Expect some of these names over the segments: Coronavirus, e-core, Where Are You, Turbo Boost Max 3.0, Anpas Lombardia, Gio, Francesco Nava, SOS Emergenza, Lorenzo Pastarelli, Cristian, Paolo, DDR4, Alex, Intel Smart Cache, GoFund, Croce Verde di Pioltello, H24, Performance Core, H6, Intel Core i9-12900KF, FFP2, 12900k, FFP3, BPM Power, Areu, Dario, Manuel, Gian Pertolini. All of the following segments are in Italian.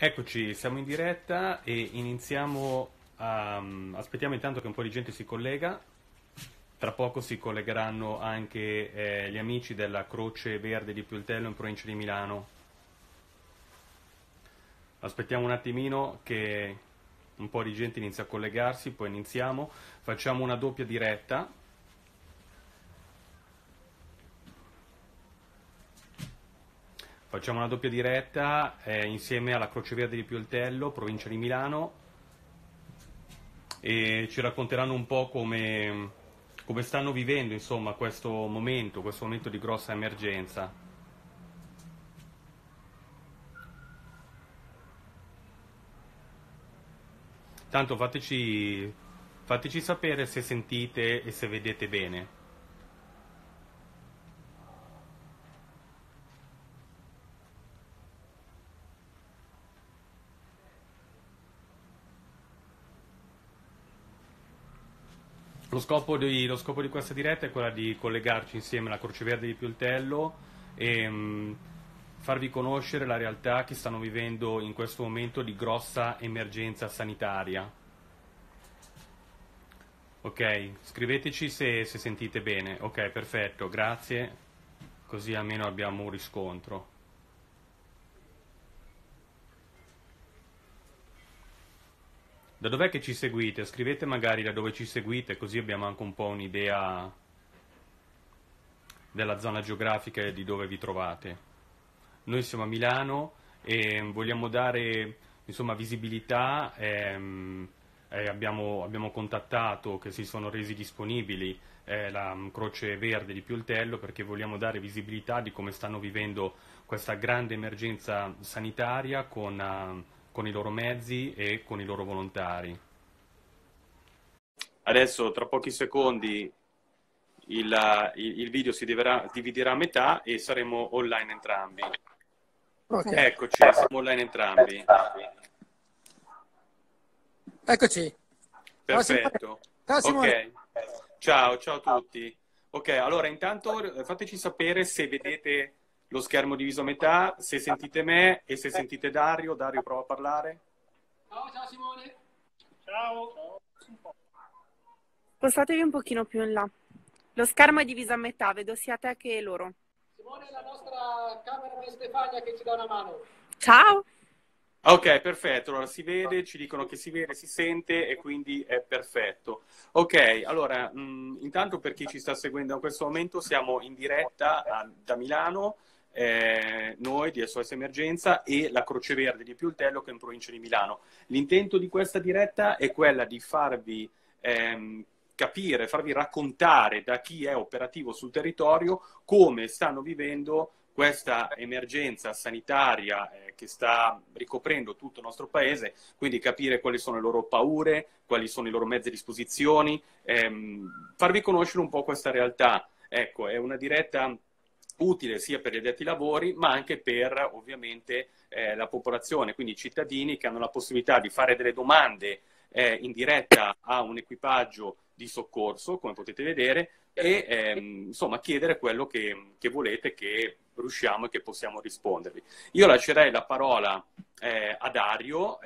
Eccoci, siamo in diretta e iniziamo, aspettiamo intanto che un po' di gente si collega, tra poco si collegheranno anche gli amici della Croce Verde di Pioltello in provincia di Milano. Aspettiamo un attimino che un po' di gente inizia a collegarsi, poi iniziamo, facciamo una doppia diretta. Facciamo una doppia diretta insieme alla Croce Verde di Pioltello, provincia di Milano, e ci racconteranno un po' come stanno vivendo, insomma, questo momento di grossa emergenza. Tanto fateci sapere se sentite e se vedete bene. Lo scopo di questa diretta è quella di collegarci insieme alla Croce Verde di Pioltello e farvi conoscere la realtà che stanno vivendo in questo momento di grossa emergenza sanitaria. Ok, scriveteci se sentite bene. Ok, perfetto, grazie, così almeno abbiamo un riscontro. Da dov'è che ci seguite? Scrivete magari da dove ci seguite, così abbiamo anche un po' un'idea della zona geografica e di dove vi trovate. Noi siamo a Milano e vogliamo dare, insomma, visibilità, abbiamo contattato, che si sono resi disponibili, la Croce Verde di Pioltello, perché vogliamo dare visibilità di come stanno vivendo questa grande emergenza sanitaria con i loro mezzi e con i loro volontari. Adesso tra pochi secondi il video si dividerà a metà e saremo online entrambi. Okay. Eccoci, siamo online entrambi. Eccoci. Perfetto. Okay. Ciao a tutti. Ok, allora intanto fateci sapere se vedete lo schermo diviso a metà, se sentite me e se sentite Dario. Dario, prova a parlare. Ciao Simone. Ciao. Spostatevi un pochino più in là. Lo schermo è diviso a metà, vedo sia te che loro. Simone è la nostra cameraman Stefania che ci dà una mano. Ciao. Ok, perfetto. Allora si vede, ci dicono che si vede, si sente e quindi è perfetto. Ok, allora intanto per chi ci sta seguendo in questo momento siamo in diretta da Milano. Noi di SOS Emergenza e la Croce Verde di Pioltello, che è in provincia di Milano. L'intento di questa diretta è quella di farvi capire, farvi raccontare da chi è operativo sul territorio come stanno vivendo questa emergenza sanitaria che sta ricoprendo tutto il nostro paese, quindi capire quali sono le loro paure, quali sono i loro mezzi a disposizione, farvi conoscere un po' questa realtà. Ecco, è una diretta utile sia per gli addetti ai lavori ma anche per, ovviamente, la popolazione, quindi i cittadini che hanno la possibilità di fare delle domande in diretta a un equipaggio di soccorso, come potete vedere, e insomma chiedere quello che volete, che riusciamo e che possiamo rispondervi. Io lascerei la parola a Dario,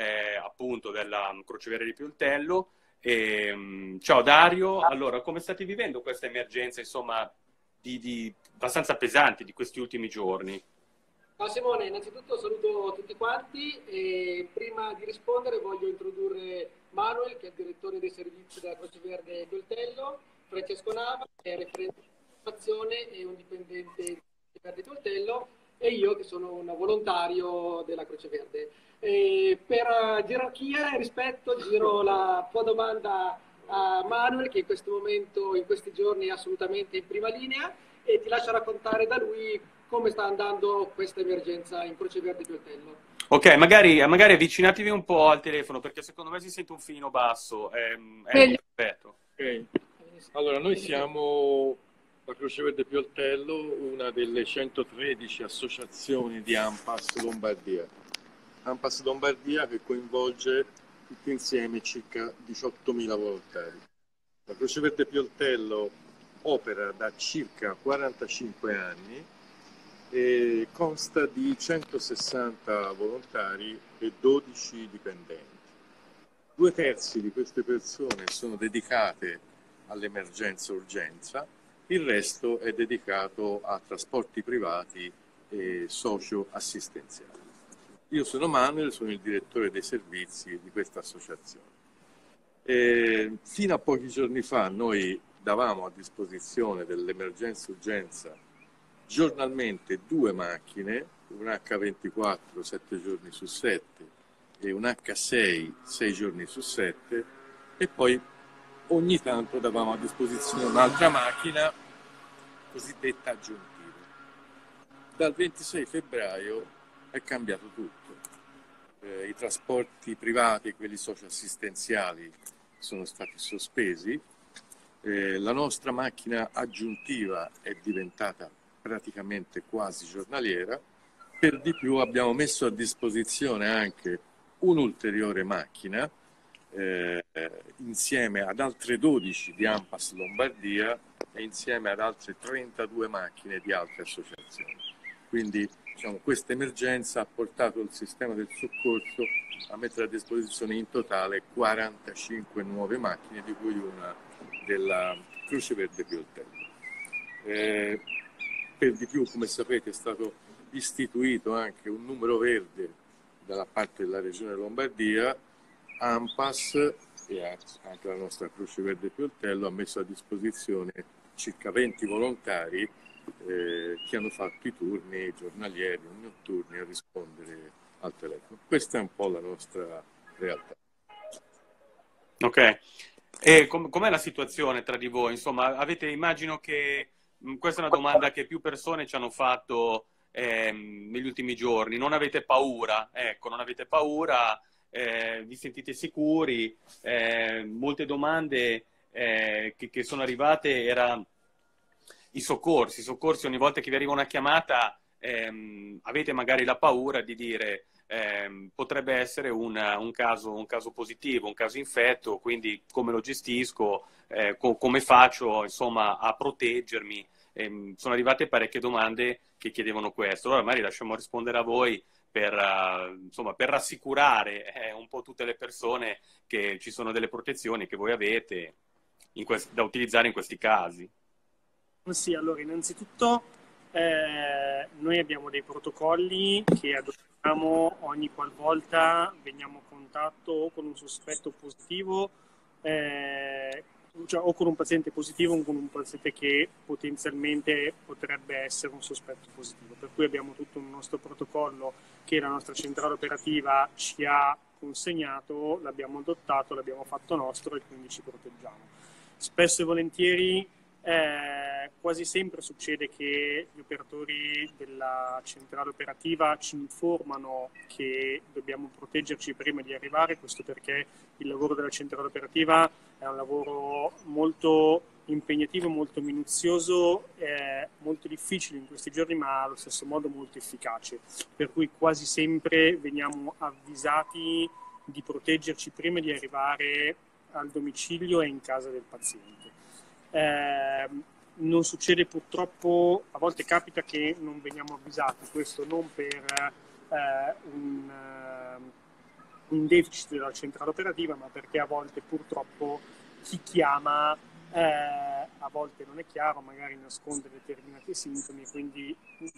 appunto della Croce Verde di Pioltello. Ciao Dario, allora come state vivendo questa emergenza, insomma, abbastanza pesanti di questi ultimi giorni? Ciao Simone, innanzitutto saluto tutti quanti e prima di rispondere voglio introdurre Manuel, che è il direttore dei servizi della Croce Verde di Pioltello, Francesco Nava, che è referente di informazione e un dipendente della Croce Verde di Pioltello, e io che sono un volontario della Croce Verde. Per gerarchia e rispetto giro la tua domanda a Manuel, che in questo momento, in questi giorni, è assolutamente in prima linea, e ti lascio raccontare da lui come sta andando questa emergenza in Croce Verde di Pioltello. Ok, magari avvicinatevi un po' al telefono, perché secondo me si sente un filino basso. Perfetto. Okay. Allora, noi siamo la Croce Verde di Pioltello, una delle 113 associazioni di Anpas Lombardia. Anpas Lombardia che coinvolge tutti insieme circa 18.000 volontari. La Croce Verde Pioltello opera da circa 45 anni e consta di 160 volontari e 12 dipendenti. 2/3 di queste persone sono dedicate all'emergenza-urgenza, il resto è dedicato a trasporti privati e socio-assistenziali. Io sono Manuel, sono il direttore dei servizi di questa associazione. Fino a pochi giorni fa noi davamo a disposizione dell'emergenza-urgenza giornalmente 2 macchine, un H24 7 giorni su 7 e un H6 6 giorni su 7, e poi ogni tanto davamo a disposizione un'altra macchina cosiddetta aggiuntiva. Dal 26 febbraio è cambiato tutto. I trasporti privati, quelli socioassistenziali, sono stati sospesi. La nostra macchina aggiuntiva è diventata praticamente quasi giornaliera. Per di più abbiamo messo a disposizione anche un'ulteriore macchina insieme ad altre 12 di Anpas Lombardia e insieme ad altre 32 macchine di altre associazioni. Quindi diciamo, questa emergenza ha portato il sistema del soccorso a mettere a disposizione in totale 45 nuove macchine, di cui una della Croce Verde di Pioltello. Per di più, come sapete, è stato istituito anche un numero verde dalla parte della regione Lombardia. Anpas e anche la nostra Croce Verde Pioltello ha messo a disposizione circa 20 volontari che hanno fatto i turni giornalieri o notturni a rispondere al telefono. Questa è un po' la nostra realtà. Ok. E com'è la situazione tra di voi? Insomma, avete, immagino che questa è una domanda che più persone ci hanno fatto negli ultimi giorni. Non avete paura? Ecco, non avete paura? Vi sentite sicuri? Molte domande che sono arrivate erano i soccorsi. I soccorsi, ogni volta che vi arriva una chiamata avete magari la paura di dire potrebbe essere un caso positivo, un caso infetto, quindi come lo gestisco, come faccio insomma a proteggermi? Sono arrivate parecchie domande che chiedevano questo. Allora magari lasciamo rispondere a voi per rassicurare un po' tutte le persone che ci sono delle protezioni che voi avete da utilizzare in questi casi. Sì, allora innanzitutto noi abbiamo dei protocolli che adottiamo ogni qualvolta veniamo a contatto con un sospetto positivo cioè, o con un paziente positivo o con un paziente che potenzialmente potrebbe essere un sospetto positivo. Per cui abbiamo tutto un nostro protocollo che la nostra centrale operativa ci ha consegnato, l'abbiamo adottato, l'abbiamo fatto nostro e quindi ci proteggiamo. Spesso e volentieri, quasi sempre succede che gli operatori della centrale operativa ci informano che dobbiamo proteggerci prima di arrivare, questo perché il lavoro della centrale operativa è un lavoro molto impegnativo, molto minuzioso, molto difficile in questi giorni, ma allo stesso modo molto efficace, per cui quasi sempre veniamo avvisati di proteggerci prima di arrivare al domicilio e in casa del paziente. Non succede purtroppo, a volte capita che non veniamo avvisati, questo non per un deficit della centrale operativa, ma perché a volte purtroppo chi chiama a volte non è chiaro, magari nasconde determinati sintomi, quindi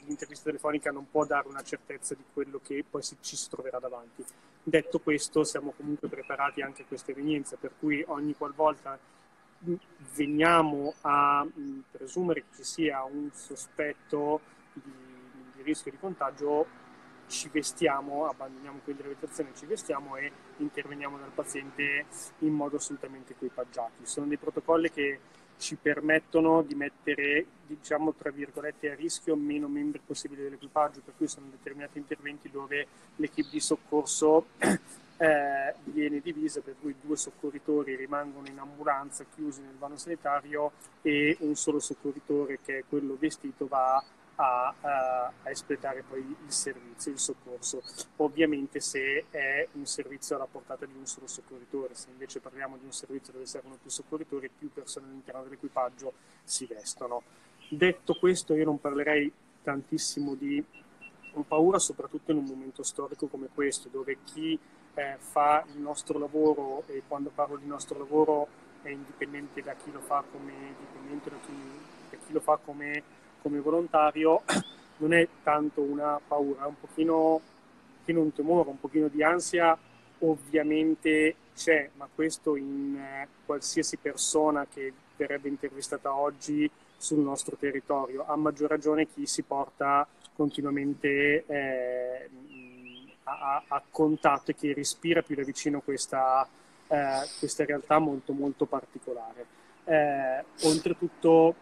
l'intervista telefonica non può dare una certezza di quello che poi ci si troverà davanti. Detto questo, siamo comunque preparati anche a questa evenienza, per cui ogni qualvolta veniamo a presumere che ci sia un sospetto di rischio di contagio, ci vestiamo, abbandoniamo quindi l'abitazione, ci vestiamo e interveniamo dal paziente in modo assolutamente equipaggiato. Sono dei protocolli che ci permettono di mettere, diciamo, tra virgolette, a rischio meno membri possibili dell'equipaggio, per cui sono determinati interventi dove l'equipe di soccorso viene divisa, per cui 2 soccorritori rimangono in ambulanza chiusi nel vano sanitario e un solo soccorritore, che è quello vestito, va a espletare poi il servizio, il soccorso, ovviamente se è un servizio alla portata di un solo soccorritore. Se invece parliamo di un servizio dove servono più soccorritori, più persone all'interno dell'equipaggio si vestono. Detto questo, io non parlerei tantissimo di paura, soprattutto in un momento storico come questo, dove chi fa il nostro lavoro, e quando parlo di nostro lavoro è indipendente da chi lo fa come dipendente, da chi lo fa come volontario, non è tanto una paura, è un pochino un temore, un pochino di ansia. Ovviamente c'è, ma questo in qualsiasi persona che verrebbe intervistata oggi sul nostro territorio, a maggior ragione chi si porta continuamente a contatto e chi respira più da vicino questa realtà molto molto particolare. Oltretutto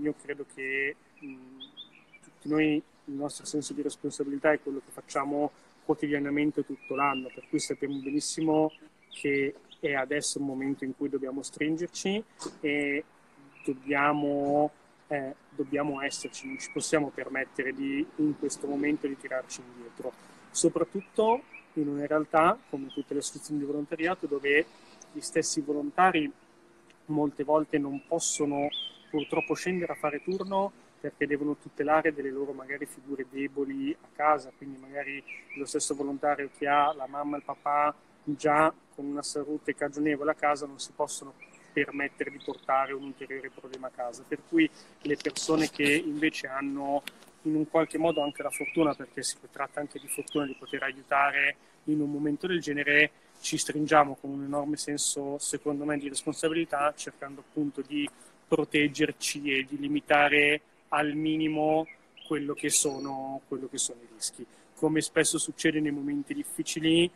io credo che tutti noi, il nostro senso di responsabilità è quello che facciamo quotidianamente tutto l'anno, per cui sappiamo benissimo che è adesso il momento in cui dobbiamo stringerci e dobbiamo esserci, non ci possiamo permettere in questo momento di tirarci indietro, soprattutto in una realtà come tutte le istituzioni di volontariato, dove gli stessi volontari molte volte non possono purtroppo scendere a fare turno perché devono tutelare delle loro magari figure deboli a casa, quindi magari lo stesso volontario che ha la mamma e il papà già con una salute cagionevole a casa non si possono permettere di portare un ulteriore problema a casa, per cui le persone che invece hanno in un qualche modo anche la fortuna, perché si tratta anche di fortuna, di poter aiutare in un momento del genere, ci stringiamo con un enorme senso, secondo me, di responsabilità, cercando appunto di proteggerci e di limitare al minimo quello che sono i rischi. Come spesso succede nei momenti difficili,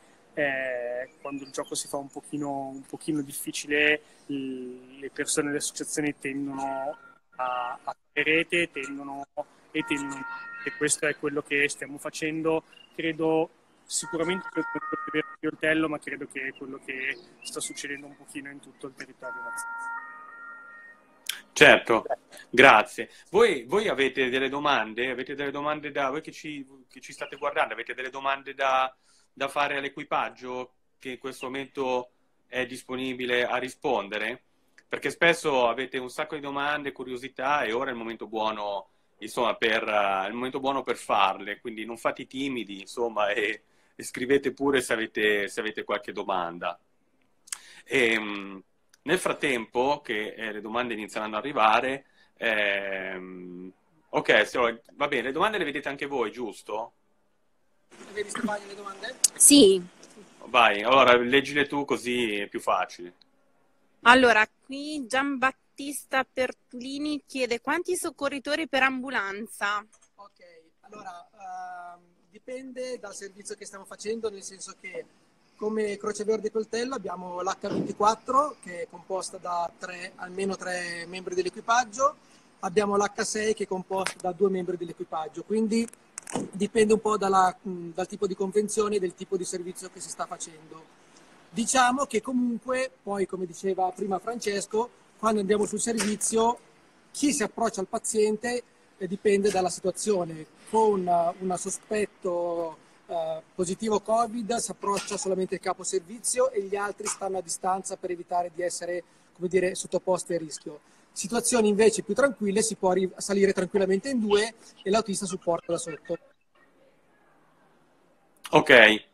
quando il gioco si fa un pochino difficile, le persone e le associazioni tendono a fare rete, tendono, e questo è quello che stiamo facendo. Credo sicuramente per il Pioltello, ma credo che è quello che sta succedendo un pochino in tutto il territorio nazionale. Certo, grazie. Voi avete delle domande? Avete delle domande voi che ci state guardando? Avete delle domande da fare all'equipaggio che in questo momento è disponibile a rispondere? Perché spesso avete un sacco di domande, curiosità, e ora è il momento buono, insomma, è il momento buono per farle. Quindi non fate i timidi, insomma, e scrivete pure se avete qualche domanda. Nel frattempo, che le domande iniziano ad arrivare, ok, va bene, le domande le vedete anche voi, giusto? Vedi Stefania le domande? Sì. Vai, allora leggile tu così è più facile. Allora, qui Gian Pertolini chiede: quanti soccorritori per ambulanza? Ok, allora dipende dal servizio che stiamo facendo, nel senso che come Croce Verde di Pioltello abbiamo l'H24, che è composta da almeno tre membri dell'equipaggio, abbiamo l'H6 che è composta da 2 membri dell'equipaggio, quindi dipende un po' dal tipo di convenzione e del tipo di servizio che si sta facendo. Diciamo che comunque, poi come diceva prima Francesco, quando andiamo sul servizio, chi si approccia al paziente dipende dalla situazione. Con un sospetto positivo Covid si approccia solamente il capo servizio e gli altri stanno a distanza per evitare di essere, come dire, sottoposti a rischio. Situazioni invece più tranquille, si può salire tranquillamente in 2 e l'autista supporta da sotto. Ok,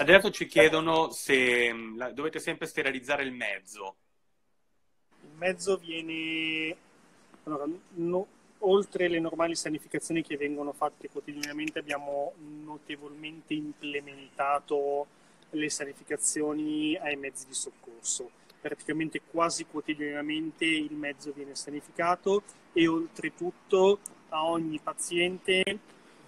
adesso ci chiedono se dovete sempre sterilizzare il mezzo. Il mezzo viene... Allora, no. Oltre le normali sanificazioni che vengono fatte quotidianamente, abbiamo notevolmente implementato le sanificazioni ai mezzi di soccorso. Praticamente quasi quotidianamente il mezzo viene sanificato e oltretutto a ogni paziente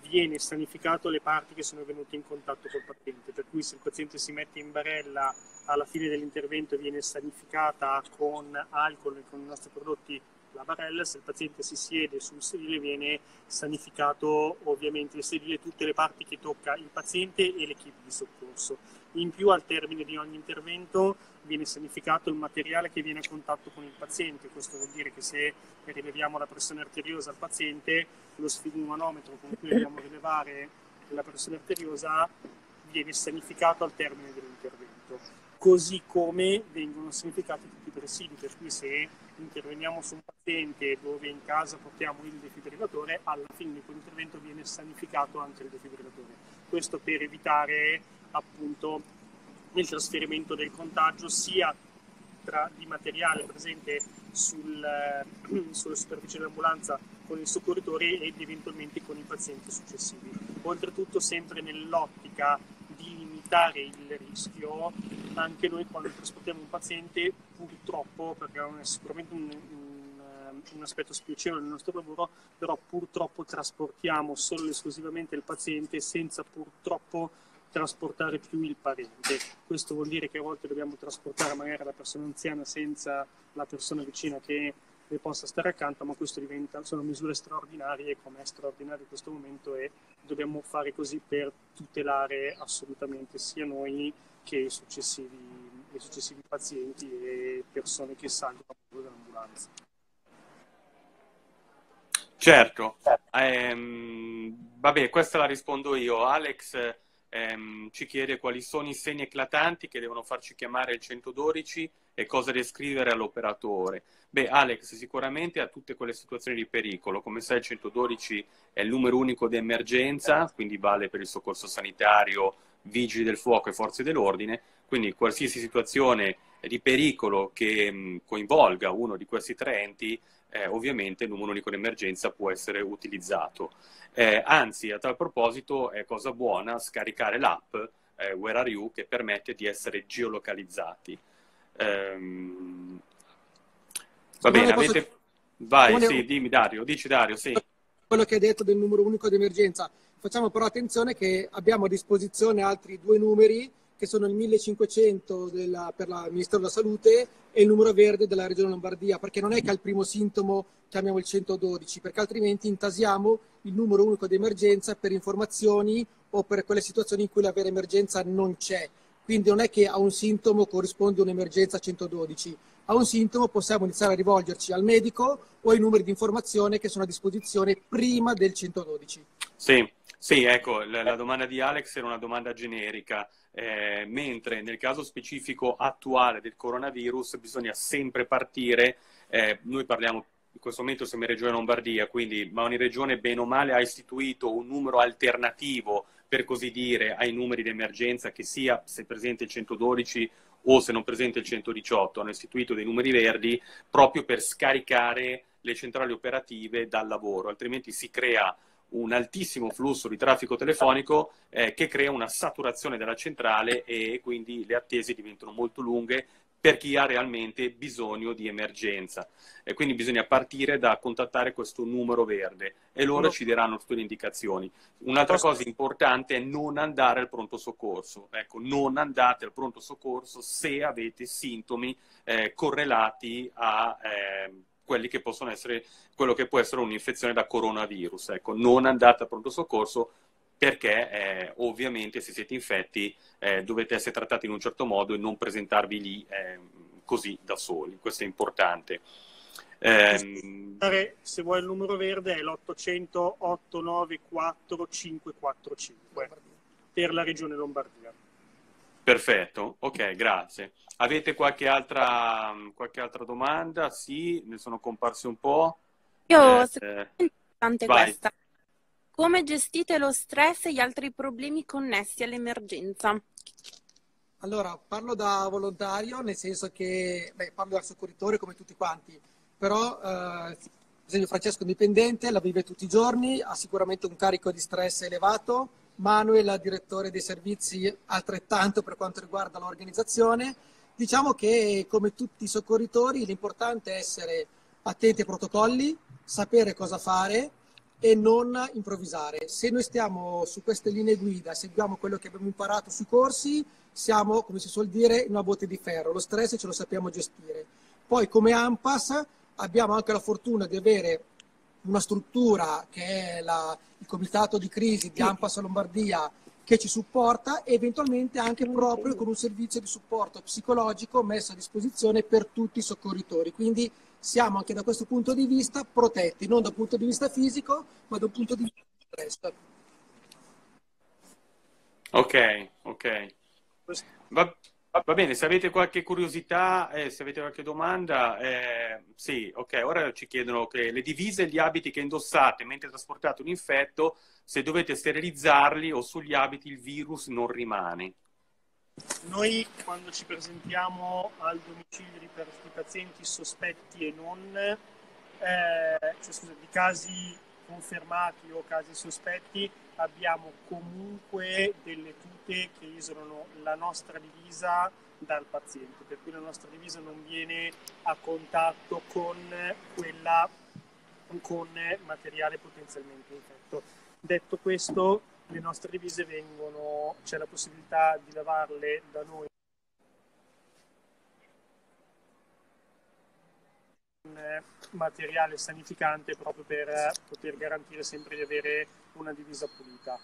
viene sanificato le parti che sono venute in contatto col paziente. Per cui se il paziente si mette in barella, alla fine dell'intervento viene sanificata con alcol e con i nostri prodotti la barella. Se il paziente si siede sul sedile viene sanificato ovviamente il sedile, tutte le parti che tocca il paziente e l'equipe di soccorso. In più, al termine di ogni intervento viene sanificato il materiale che viene a contatto con il paziente. Questo vuol dire che se rileviamo la pressione arteriosa al paziente, lo sfigmomanometro con cui dobbiamo rilevare la pressione arteriosa viene sanificato al termine dell'intervento. Così come vengono sanificati tutti i presidi, per cui se interveniamo su un paziente emittente dove in casa portiamo il defibrillatore, alla fine di quell'intervento viene sanificato anche il defibrillatore. Questo per evitare appunto il trasferimento del contagio sia di materiale presente sulla superficie dell'ambulanza con i soccorritori ed eventualmente con i pazienti successivi. Oltretutto, sempre nell'ottica di limitare il rischio, anche noi quando trasportiamo un paziente, purtroppo, perché è sicuramente un aspetto spiacevole del nostro lavoro, però purtroppo trasportiamo solo e esclusivamente il paziente senza purtroppo trasportare più il parente. Questo vuol dire che a volte dobbiamo trasportare magari la persona anziana senza la persona vicina che le possa stare accanto, ma questo sono misure straordinarie, come è straordinario in questo momento, e dobbiamo fare così per tutelare assolutamente sia noi che i successivi pazienti e persone che salgono dall'ambulanza. Certo, vabbè, questa la rispondo io. Alex ci chiede quali sono i segni eclatanti che devono farci chiamare il 112 e cosa descrivere all'operatore. Beh, Alex, sicuramente a tutte quelle situazioni di pericolo. Come sai, il 112 è il numero unico di emergenza, quindi vale per il soccorso sanitario, vigili del fuoco e forze dell'ordine, quindi qualsiasi situazione di pericolo che coinvolga uno di questi tre enti, ovviamente il numero unico di emergenza può essere utilizzato. Anzi, a tal proposito è cosa buona scaricare l'app Where Are You, che permette di essere geolocalizzati. Va bene, avete... Vai, sì, dimmi Dario, dici Dario, sì. Quello che hai detto del numero unico di emergenza. Facciamo però attenzione che abbiamo a disposizione altri due numeri, che sono il 1500 per il Ministero della Salute e il numero verde della Regione Lombardia, perché non è che al primo sintomo chiamiamo il 112, perché altrimenti intasiamo il numero unico di emergenza per informazioni o per quelle situazioni in cui la vera emergenza non c'è. Quindi non è che a un sintomo corrisponde un'emergenza 112. A un sintomo possiamo iniziare a rivolgerci al medico o ai numeri di informazione che sono a disposizione prima del 112. Sì. Sì, ecco, la domanda di Alex era una domanda generica, mentre nel caso specifico attuale del coronavirus bisogna sempre partire, noi parliamo in questo momento siamo in Regione Lombardia, quindi, ma ogni regione bene o male ha istituito un numero alternativo, per così dire, ai numeri di emergenza, che sia se presente il 112 o se non presente il 118, hanno istituito dei numeri verdi proprio per scaricare le centrali operative dal lavoro, altrimenti si crea un altissimo flusso di traffico telefonico che crea una saturazione della centrale e quindi le attese diventano molto lunghe per chi ha realmente bisogno di emergenza. Quindi bisogna partire da contattare questo numero verde e loro ci daranno tutte le indicazioni. Un'altra cosa importante è non andare al pronto soccorso. Ecco, non andate al pronto soccorso se avete sintomi correlati a... quelli che possono essere, quello che può essere un'infezione da coronavirus. Ecco, non andate a pronto soccorso perché ovviamente se siete infetti dovete essere trattati in un certo modo e non presentarvi lì così da soli. Questo è importante. Se vuoi il numero verde è l'800 894 545 per la Regione Lombardia. Perfetto, ok, grazie. Avete qualche altra domanda? Sì, ne sono comparsi un po'. Io, secondo me è interessante questa. Come gestite lo stress e gli altri problemi connessi all'emergenza? Allora, parlo da volontario, nel senso che parlo da soccorritore come tutti quanti, però per esempio Francesco è dipendente, la vive tutti i giorni, ha sicuramente un carico di stress elevato. Manuel, direttore dei servizi, altrettanto per quanto riguarda l'organizzazione. Diciamo che, come tutti i soccorritori, l'importante è essere attenti ai protocolli, sapere cosa fare e non improvvisare. Se noi stiamo su queste linee guida, seguiamo quello che abbiamo imparato sui corsi, siamo, come si suol dire, in una botte di ferro. Lo stress ce lo sappiamo gestire. Poi, come Anpas, abbiamo anche la fortuna di avere una struttura che è il comitato di crisi di Anpas Lombardia che ci supporta, e eventualmente anche proprio con un servizio di supporto psicologico messo a disposizione per tutti i soccorritori. Quindi siamo anche da questo punto di vista protetti, non dal punto di vista fisico, ma dal punto di vista resto. Ok, ok. Va Va bene, se avete qualche curiosità, se avete qualche domanda, sì, ok, ora ci chiedono che le divise e gli abiti che indossate mentre trasportate un infetto, se dovete sterilizzarli o sugli abiti il virus non rimane. Noi quando ci presentiamo al domicilio di pazienti sospetti e non, cioè, scusa, di casi confermati o casi sospetti, abbiamo comunque delle tute che isolano la nostra divisa dal paziente, per cui la nostra divisa non viene a contatto con quella con materiale potenzialmente infetto. Detto questo, le nostre divise vengono, c'è la possibilità di lavarle da noi materiale sanificante, proprio per poter garantire sempre di avere una divisa pulita,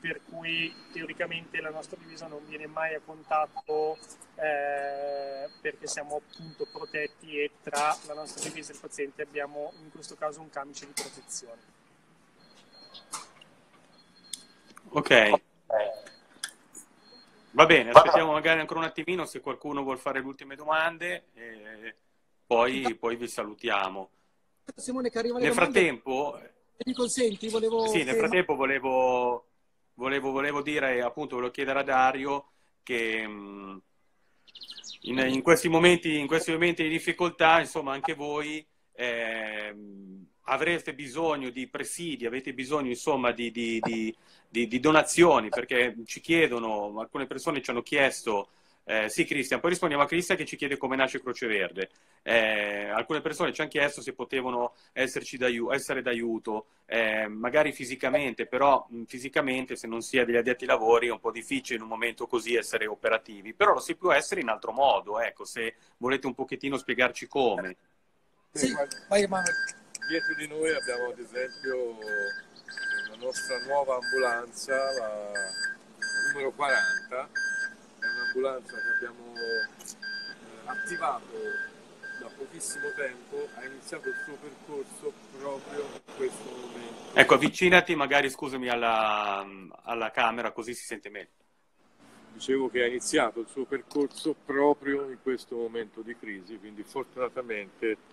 per cui teoricamente la nostra divisa non viene mai a contatto, perché siamo appunto protetti e tra la nostra divisa e il paziente abbiamo in questo caso un camice di protezione. Ok, va bene, aspettiamo magari ancora un attimino se qualcuno vuol fare le ultime domande e poi vi salutiamo. Simone, che arriva nel frattempo, mi consenti, volevo... Sì, nel frattempo volevo dire, appunto, volevo chiedere a Dario che in questi momenti di difficoltà, insomma, anche voi avreste bisogno di presidi, avete bisogno, insomma, di donazioni, perché ci chiedono, alcune persone ci hanno chiesto, sì Cristian, poi rispondiamo a Cristian che ci chiede come nasce Croce Verde, alcune persone ci hanno chiesto se potevano essere d'aiuto, magari fisicamente, però fisicamente, se non si è degli addetti ai lavori, è un po' difficile in un momento così essere operativi, però lo si può essere in altro modo, ecco, se volete un pochettino spiegarci come. Sì, vai Manuel. Dietro di noi abbiamo ad esempio la nostra nuova ambulanza, la numero 40, è un'ambulanza che abbiamo attivato da pochissimo tempo, ha iniziato il suo percorso proprio in questo momento. Ecco, avvicinati magari, scusami, alla camera così si sente meglio. Dicevo che ha iniziato il suo percorso proprio in questo momento di crisi, quindi fortunatamente...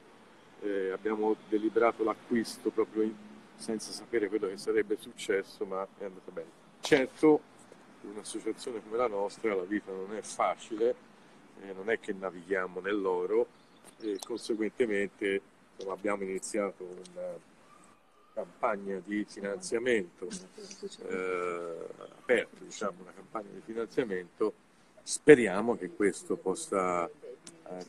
abbiamo deliberato l'acquisto proprio senza sapere quello che sarebbe successo, ma è andata bene. Certo, in un'associazione come la nostra la vita non è facile, non è che navighiamo nell'oro e conseguentemente, insomma, abbiamo iniziato una campagna di finanziamento aperta, diciamo, una campagna di finanziamento. Speriamo che questo possa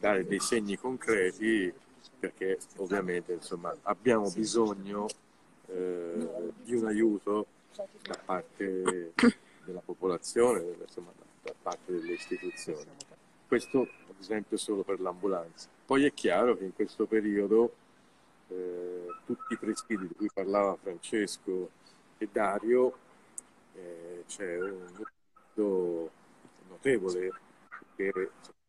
dare dei segni concreti, perché ovviamente, insomma, abbiamo bisogno di un aiuto da parte della popolazione, insomma, da parte delle istituzioni. Questo ad esempio solo per l'ambulanza. Poi è chiaro che in questo periodo tutti i presidi di cui parlava Francesco e Dario, c'è un utilizzo notevole per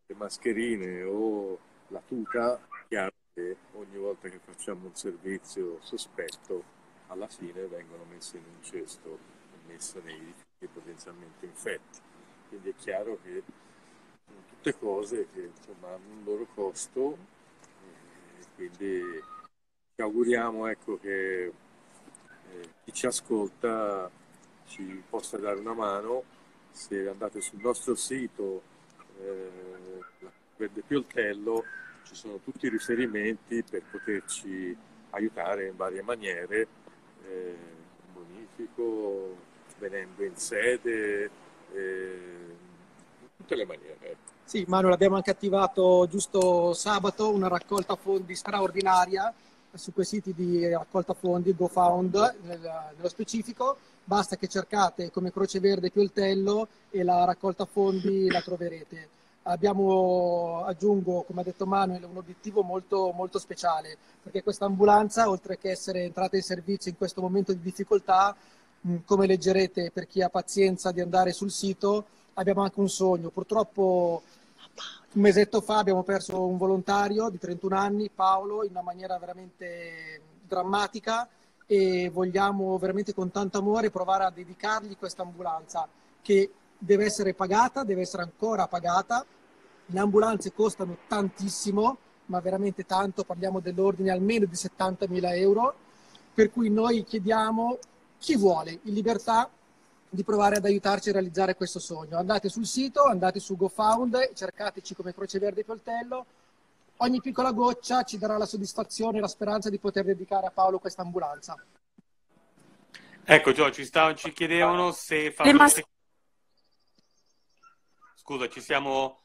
le mascherine o la tuta. Chiaro che ogni volta che facciamo un servizio sospetto, alla fine vengono messe in un cesto e messe nei rifiuti potenzialmente infetti. Quindi è chiaro che sono tutte cose che, insomma, hanno un loro costo, e quindi ci auguriamo, ecco, che chi ci ascolta ci possa dare una mano. Se andate sul nostro sito, Verde Pioltello, ci sono tutti i riferimenti per poterci aiutare in varie maniere, un bonifico, venendo in sede, in tutte le maniere. Sì, Manuel, abbiamo anche attivato giusto sabato una raccolta fondi straordinaria su quei siti di raccolta fondi, GoFund nello specifico, basta che cercate come Croce Verde Pioltello e la raccolta fondi la troverete. Abbiamo, aggiungo, come ha detto Manuel, un obiettivo molto, molto speciale, perché questa ambulanza, oltre che essere entrata in servizio in questo momento di difficoltà, come leggerete per chi ha pazienza di andare sul sito, abbiamo anche un sogno. Purtroppo un mesetto fa abbiamo perso un volontario di 31 anni, Paolo, in una maniera veramente drammatica, e vogliamo veramente con tanto amore provare a dedicargli questa ambulanza, che deve essere pagata, deve essere ancora pagata. Le ambulanze costano tantissimo, ma veramente tanto, parliamo dell'ordine almeno di 70.000 euro, per cui noi chiediamo, chi vuole, in libertà, di provare ad aiutarci a realizzare questo sogno. Andate sul sito, andate su GoFund, cercateci come Croce Verde di Pioltello, ogni piccola goccia ci darà la soddisfazione e la speranza di poter dedicare a Paolo questa ambulanza. Ecco Gio, ci chiedevano se... Scusa, ci siamo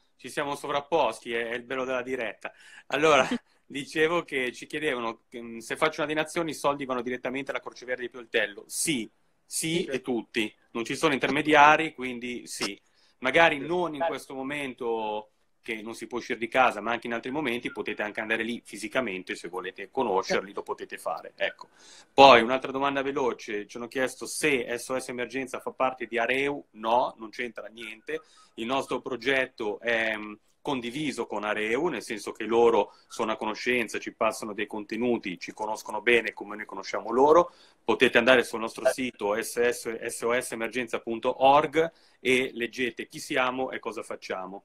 sovrapposti, è il bello della diretta. Allora, dicevo che ci chiedevano se faccio una donazione i soldi vanno direttamente alla Croce Verde di Pioltello. Sì, sì, e tutti. Non ci sono intermediari, quindi sì. Magari non in questo momento che non si può uscire di casa, ma anche in altri momenti potete anche andare lì fisicamente, se volete conoscerli lo potete fare. Ecco. Poi un'altra domanda veloce, ci hanno chiesto se SOS Emergenza fa parte di Areu. No, non c'entra niente. Il nostro progetto è condiviso con Areu, nel senso che loro sono a conoscenza, ci passano dei contenuti, ci conoscono bene come noi conosciamo loro. Potete andare sul nostro sito sosemergenza.org e leggete chi siamo e cosa facciamo.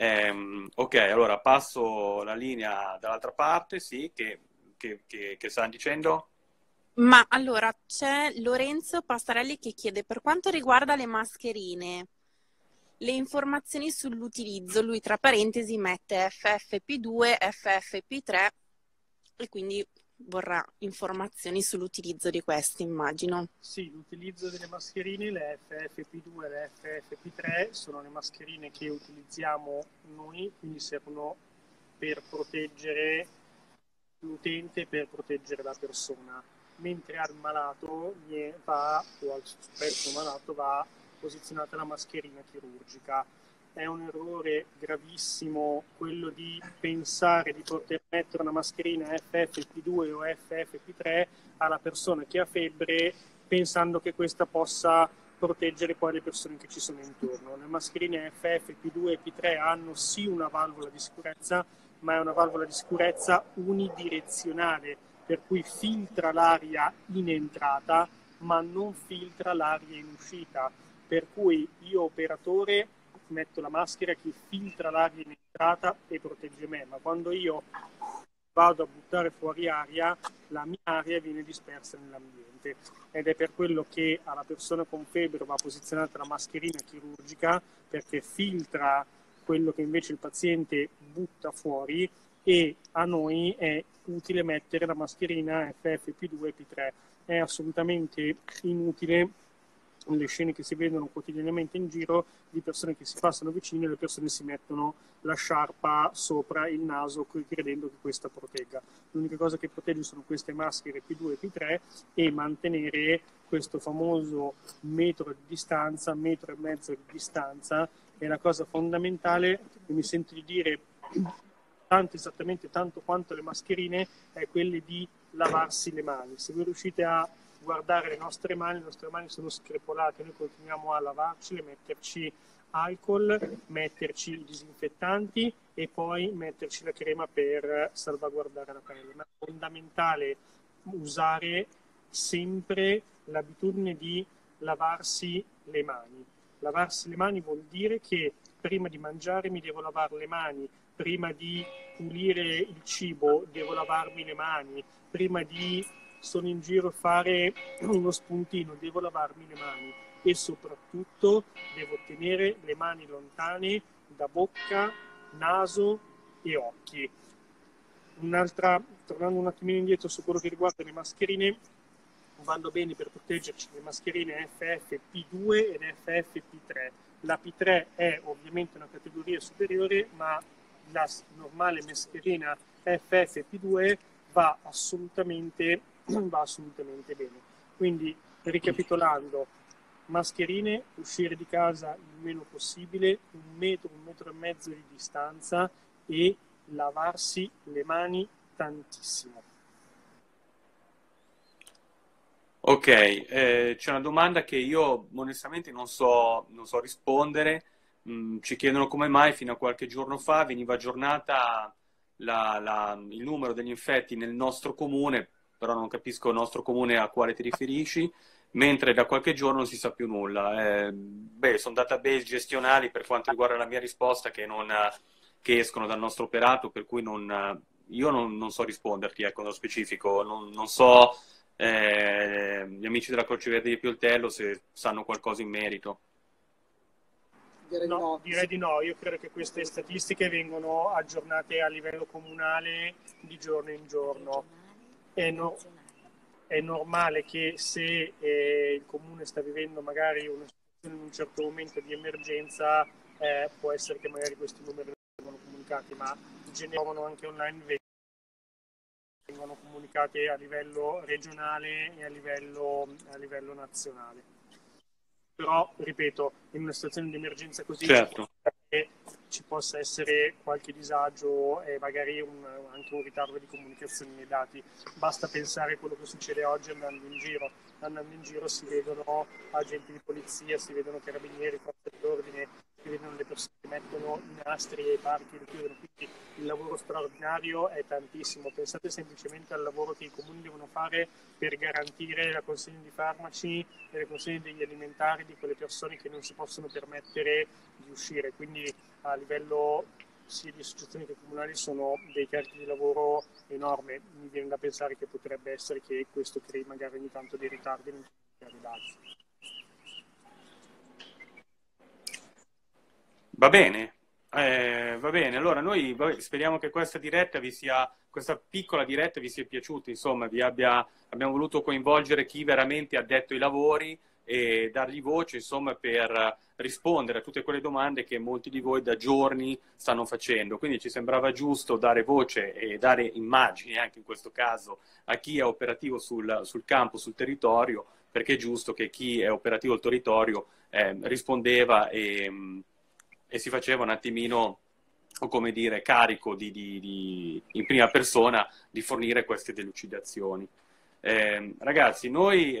Ok, allora passo la linea dall'altra parte, sì, che stanno dicendo? Ma allora c'è Lorenzo Pastarelli che chiede per quanto riguarda le mascherine, le informazioni sull'utilizzo, lui tra parentesi mette FFP2, FFP3 e quindi vorrà informazioni sull'utilizzo di questi, immagino. Sì, l'utilizzo delle mascherine, le FFP2 e le FFP3 sono le mascherine che utilizziamo noi, quindi servono per proteggere l'utente, per proteggere la persona, mentre al malato va, o al sospetto malato va posizionata la mascherina chirurgica. È un errore gravissimo quello di pensare di poter mettere una mascherina FFP2 o FFP3 alla persona che ha febbre, pensando che questa possa proteggere poi le persone che ci sono intorno. Le mascherine FFP2 e P3 hanno sì una valvola di sicurezza, ma è una valvola di sicurezza unidirezionale, per cui filtra l'aria in entrata, ma non filtra l'aria in uscita. Per cui io operatore metto la maschera che filtra l'aria in entrata e protegge me, ma quando io vado a buttare fuori aria, la mia aria viene dispersa nell'ambiente, ed è per quello che alla persona con febbre va posizionata la mascherina chirurgica, perché filtra quello che invece il paziente butta fuori, e a noi è utile mettere la mascherina FFP2 e P3. È assolutamente inutile le scene che si vedono quotidianamente in giro di persone che si passano vicino e le persone si mettono la sciarpa sopra il naso credendo che questa protegga. L'unica cosa che protegge sono queste maschere P2 e P3 e mantenere questo famoso metro di distanza, metro e mezzo di distanza è la cosa fondamentale che mi sento di dire tanto, esattamente tanto quanto le mascherine, è quelle di lavarsi le mani. Se voi riuscite a guardare le nostre mani sono screpolate, noi continuiamo a lavarcele, metterci alcol, metterci i disinfettanti e poi metterci la crema per salvaguardare la pelle. Ma è fondamentale usare sempre l'abitudine di lavarsi le mani. Lavarsi le mani vuol dire che prima di mangiare mi devo lavare le mani, prima di pulire il cibo devo lavarmi le mani, prima di sono in giro a fare uno spuntino devo lavarmi le mani e soprattutto devo tenere le mani lontane da bocca, naso e occhi. Un'altra, tornando un attimino indietro su quello che riguarda le mascherine, vanno bene per proteggerci le mascherine FFP2 ed FFP3. La P3 è ovviamente una categoria superiore, ma la normale mascherina FFP2 va assolutamente bene. Quindi, ricapitolando, mascherine, uscire di casa il meno possibile, un metro e mezzo di distanza e lavarsi le mani tantissimo. Ok, c'è una domanda che io onestamente non so rispondere. Ci chiedono come mai fino a qualche giorno fa veniva aggiornata il numero degli infetti nel nostro comune, però non capisco il nostro comune a quale ti riferisci, mentre da qualche giorno non si sa più nulla. Sono database gestionali per quanto riguarda la mia risposta che escono dal nostro operato, per cui io non so risponderti, ecco, nello specifico. Non so gli amici della Croce Verde di Pioltello se sanno qualcosa in merito. No, direi di no. Io credo che queste statistiche vengono aggiornate a livello comunale di giorno in giorno. È normale che se il comune sta vivendo magari una situazione in un certo momento di emergenza, può essere che magari questi numeri vengono comunicati, ma generano anche online, vengono comunicati a livello regionale e a livello nazionale. Però, ripeto, in una situazione di emergenza così, certo, ci possa essere qualche disagio e magari anche un ritardo di comunicazione dei dati. Basta pensare a quello che succede oggi andando in giro. Andando in giro si vedono agenti di polizia, si vedono carabinieri, forze dell'ordine, si vedono le persone che mettono i nastri ai parchi e li chiudono. Quindi il lavoro straordinario è tantissimo. Pensate semplicemente al lavoro che i comuni devono fare per garantire la consegna di farmaci e la consegna degli alimentari di quelle persone che non si possono permettere di uscire. Quindi a livello sia di associazioni che comunali sono dei carichi di lavoro enorme. Mi viene da pensare che potrebbe essere che questo crei magari ogni tanto dei ritardi nel arrivare. Va bene, allora noi speriamo che questa diretta vi sia, questa piccola diretta vi sia piaciuta, insomma, abbiamo voluto coinvolgere chi veramente ha detto i lavori e dargli voce, insomma, per rispondere a tutte quelle domande che molti di voi da giorni stanno facendo. Quindi ci sembrava giusto dare voce e dare immagini, anche in questo caso, a chi è operativo sul campo, sul territorio, perché è giusto che chi è operativo al territorio rispondeva e si faceva un attimino, o come dire, carico in prima persona di fornire queste delucidazioni. Ragazzi, noi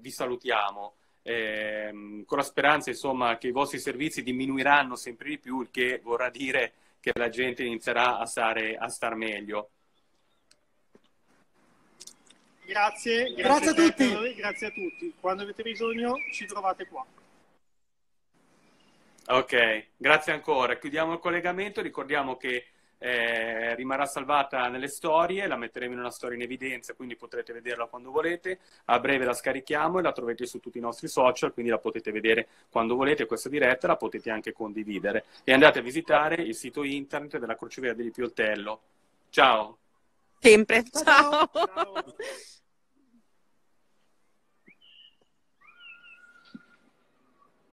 vi salutiamo con la speranza, insomma, che i vostri servizi diminuiranno sempre di più, il che vorrà dire che la gente inizierà a star meglio. Grazie a tutti. Grazie a tutti. Quando avete bisogno ci trovate qua. Ok, grazie ancora. Chiudiamo il collegamento, ricordiamo che rimarrà salvata nelle storie, la metteremo in una storia in evidenza, quindi potrete vederla quando volete. A breve la scarichiamo e la trovate su tutti i nostri social, quindi la potete vedere quando volete questa diretta, la potete anche condividere. E andate a visitare il sito internet della Croce Verde di Pioltello. Ciao! Sempre, ciao! Ciao.